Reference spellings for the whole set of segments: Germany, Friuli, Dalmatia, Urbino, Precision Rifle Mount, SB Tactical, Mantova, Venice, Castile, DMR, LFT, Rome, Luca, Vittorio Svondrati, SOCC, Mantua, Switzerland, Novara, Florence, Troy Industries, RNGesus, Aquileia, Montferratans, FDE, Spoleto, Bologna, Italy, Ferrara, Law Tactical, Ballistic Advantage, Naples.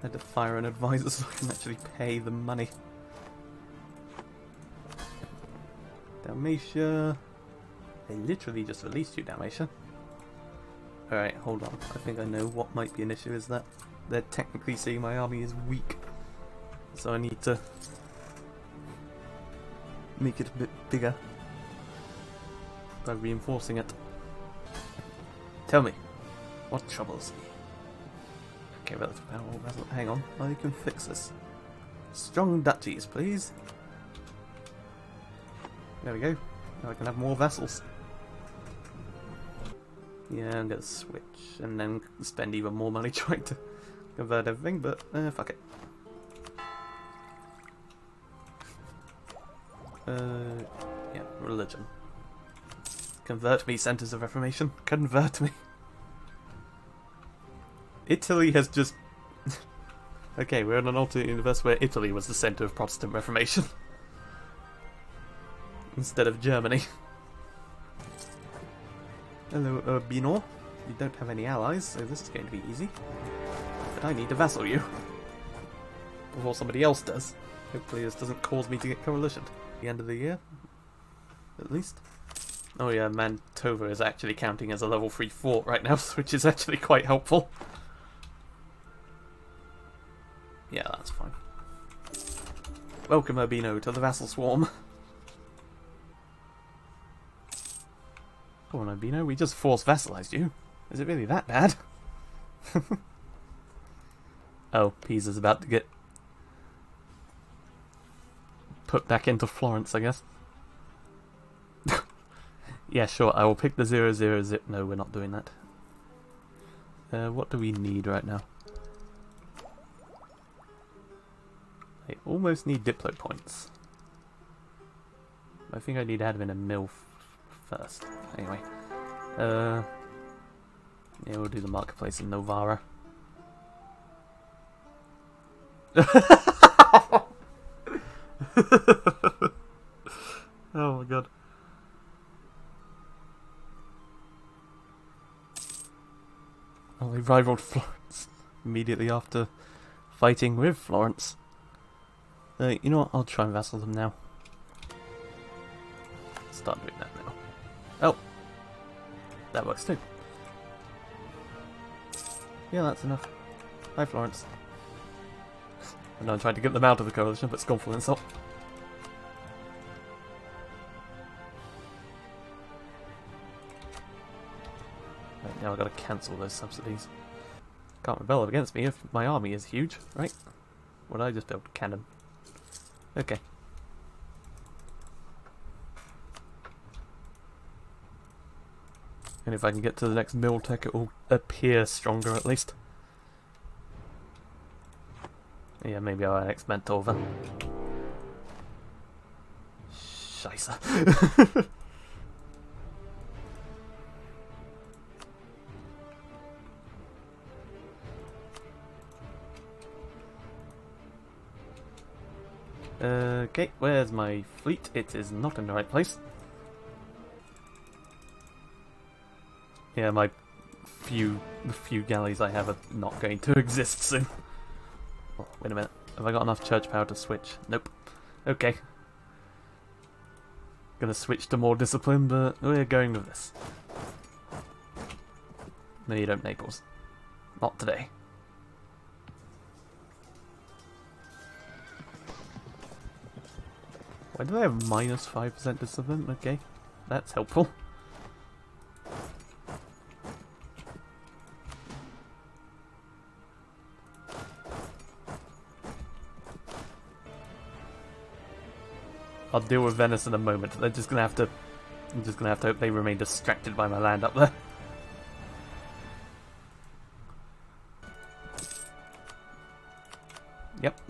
I had to fire an advisor so I can actually pay the money. Dalmatia. They literally just released you, Dalmatia. Alright, hold on. I think I know what might be an issue is that they're technically saying my army is weak. So I need to make it a bit bigger by reinforcing it. Tell me, what troubles you? Okay, relative power, hang on, I can fix this. Strong duchies, please. There we go. Now I can have more vassals. Yeah, I'm gonna switch and then spend even more money trying to convert everything, but fuck it. Yeah, religion. Convert me, Centers of Reformation. Convert me. Italy has just... okay, we're in an alternate universe where Italy was the centre of Protestant Reformation. Instead of Germany. Hello, Urbino. You don't have any allies, so this is going to be easy. But I need to vassal you. Before somebody else does. Hopefully this doesn't cause me to get coalitioned. The end of the year. At least. Oh yeah, Mantova is actually counting as a level 3 fort right now, which is actually quite helpful. Yeah, that's fine. Welcome, Urbino, to the vassal swarm. Come on, Urbino, we just force vassalized you. Is it really that bad? Oh, Pisa's about to get put back into Florence, I guess. Yeah, sure, I will pick the 000. No, we're not doing that. What do we need right now? I almost need Diplo points. I think I need admin and mill first. Anyway. Yeah, we'll do the marketplace in Novara. Oh my god. Well, they rivaled Florence immediately after fighting with Florence. You know what? I'll try and vassal them now. Start doing that now. Oh! That works too. Yeah, that's enough. Hi, Florence. I know I'm trying to get them out of the coalition, but scornful insult. Right, now I've got to cancel those subsidies. Can't rebel against me if my army is huge, right? Well, I just built cannon. Okay. And if I can get to the next mill tech, it will appear stronger at least. Yeah, maybe I'll annex Mantova. Scheisse. Okay, where's my fleet? It is not in the right place. Yeah, my few galleys I have are not going to exist soon. Oh, wait a minute. Have I got enough church power to switch? Nope. Okay. Gonna switch to more discipline, but we're going with this. No, you don't, Naples. Not today. Why do they have minus 5% discipline? Okay, that's helpful. I'll deal with Venice in a moment. They're just gonna have to. I'm just gonna have to hope they remain distracted by my land up there. Yep.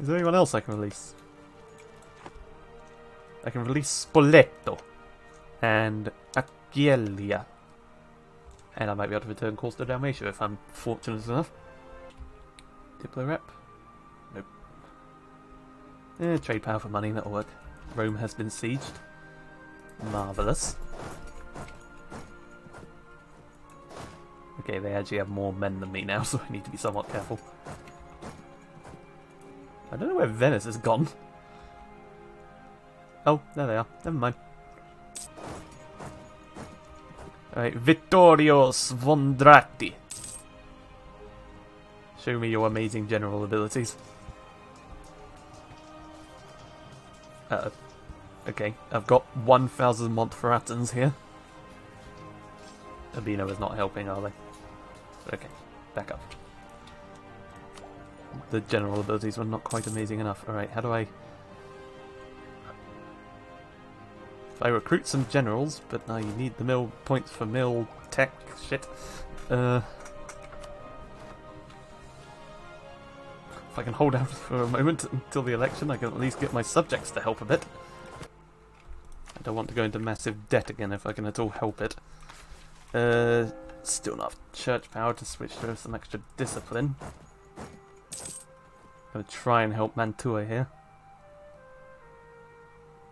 Is there anyone else I can release? I can release Spoleto and Aquileia. And I might be able to return calls to Dalmatia if I'm fortunate enough. Diplo rep? Nope. Eh, trade power for money, that'll work. Rome has been sieged. Marvellous. Okay, they actually have more men than me now, so I need to be somewhat careful. I don't know where Venice has gone. Oh, there they are. Never mind. Alright, Vittorio Svondrati. Show me your amazing general abilities. Okay, I've got 1,000 Montferratans here. Urbino is not helping, are they? Okay, back up. The general abilities were not quite amazing enough. Alright, how do I... If I recruit some generals, but now you need the mill points for mill tech shit. If I can hold out for a moment until the election, I can at least get my subjects to help a bit. I don't want to go into massive debt again if I can at all help it. Still not church power to switch to some extra discipline. I'm going to try and help Mantua here.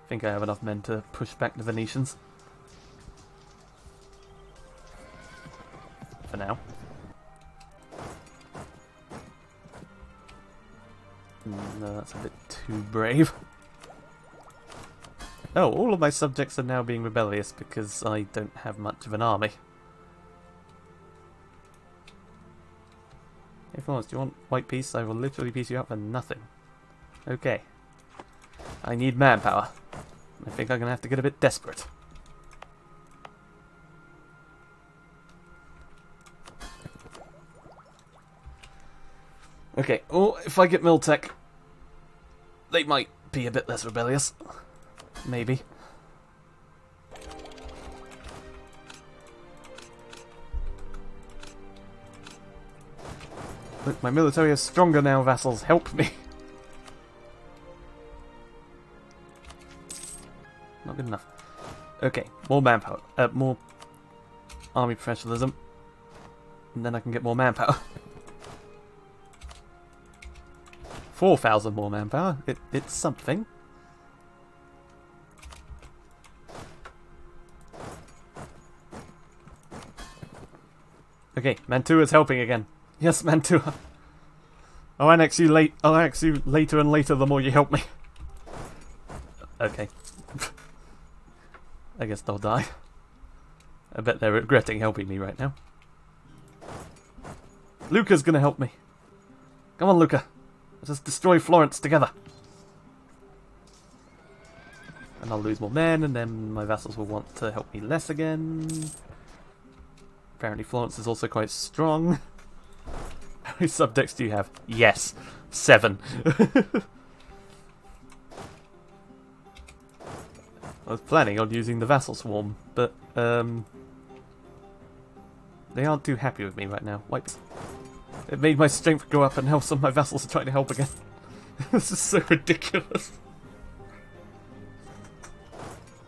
I think I have enough men to push back the Venetians. For now. No, that's a bit too brave. Oh, all of my subjects are now being rebellious because I don't have much of an army. Hey Florence, do you want white peace? I will literally piece you up for nothing. Okay. I need manpower. I think I'm going to have to get a bit desperate. Okay, oh, if I get Miltech, they might be a bit less rebellious. Maybe. Look, my military is stronger now, vassals. Help me. Not good enough. Okay, more manpower. More army professionalism. And then I can get more manpower. 4,000 more manpower. It's something. Okay, Mantua's helping again. Yes, Mantua. I'll annex you later and later the more you help me. Okay. I guess they'll die. I bet they're regretting helping me right now. Luca's gonna help me. Come on, Luca. Let's just destroy Florence together. And I'll lose more men, and then my vassals will want to help me less again. Apparently Florence is also quite strong. How many subjects do you have? Yes, 7. I was planning on using the vassal swarm, but they aren't too happy with me right now. Wipes. It made my strength go up and now some of my vassals are trying to help again. This is so ridiculous.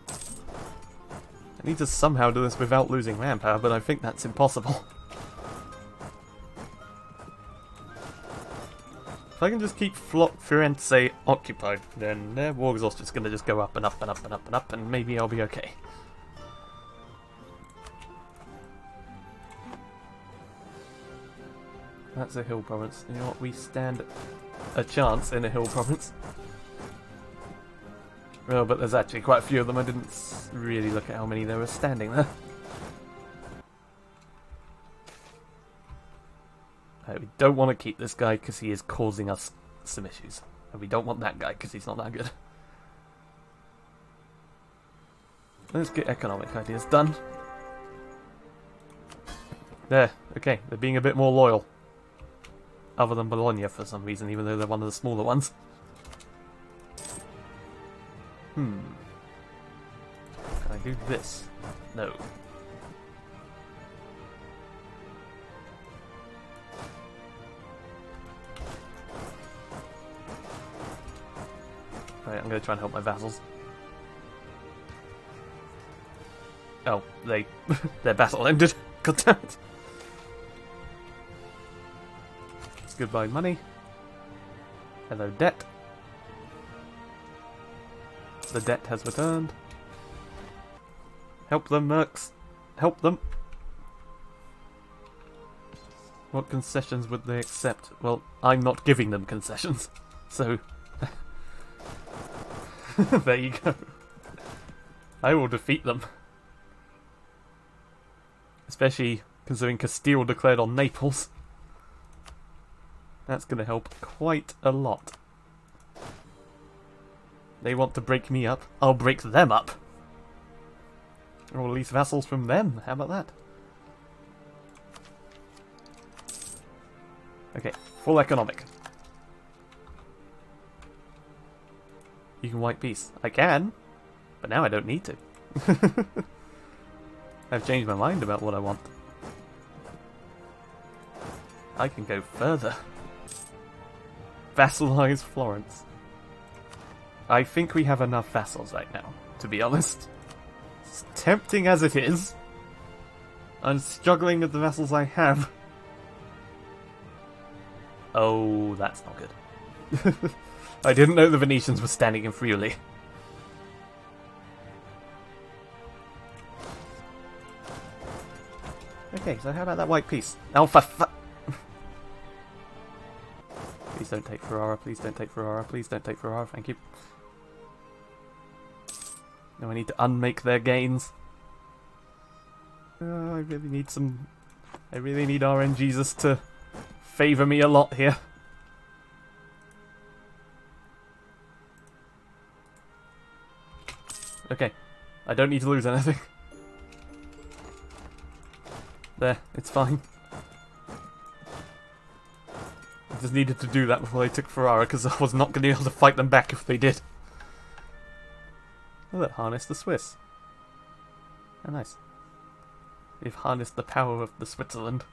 I need to somehow do this without losing manpower, but I think that's impossible. If I can just keep Firenze occupied, then their war exhaustion is going to just go up and up and up and up and up, and maybe I'll be okay. That's a hill province. You know what? We stand a chance in a hill province. Well, but there's actually quite a few of them. I didn't really look at how many there were standing there. Right, we don't want to keep this guy because he is causing us some issues. And we don't want that guy because he's not that good. Let's get economic ideas done. There, okay, they're being a bit more loyal. Other than Bologna for some reason, even though they're one of the smaller ones. Can I do this? No. Right, I'm going to try and help my vassals. Oh, they... their battle ended. God damn it. Goodbye, money. Hello, debt. The debt has returned. Help them, mercs. Help them. What concessions would they accept? Well, I'm not giving them concessions, so... there you go. I will defeat them. Especially considering Castile declared on Naples. That's going to help quite a lot. They want to break me up, I'll break them up. Or release vassals from them, how about that? Okay, full economic. You can white peace. I can, but now I don't need to. I've changed my mind about what I want. I can go further. Vassalize Florence. I think we have enough vassals right now, to be honest. As tempting as it is, I'm struggling with the vassals I have. Oh, that's not good. I didn't know the Venetians were standing in Friuli. Okay, so how about that white piece? Please don't take Ferrara, please don't take Ferrara, please don't take Ferrara, thank you. Now I need to unmake their gains. I really need some... I really need RNGesus Jesus to favour me a lot here. Okay, I don't need to lose anything. There, it's fine. I just needed to do that before they took Ferrara, because I was not going to be able to fight them back if they did. Oh, that harnessed the Swiss. How nice. We've harnessed the power of the Switzerland.